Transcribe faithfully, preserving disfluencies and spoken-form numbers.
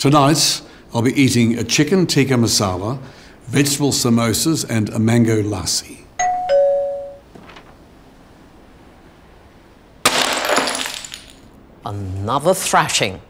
Tonight, I'll be eating a chicken tikka masala, vegetable samosas, and a mango lassi. Another thrashing.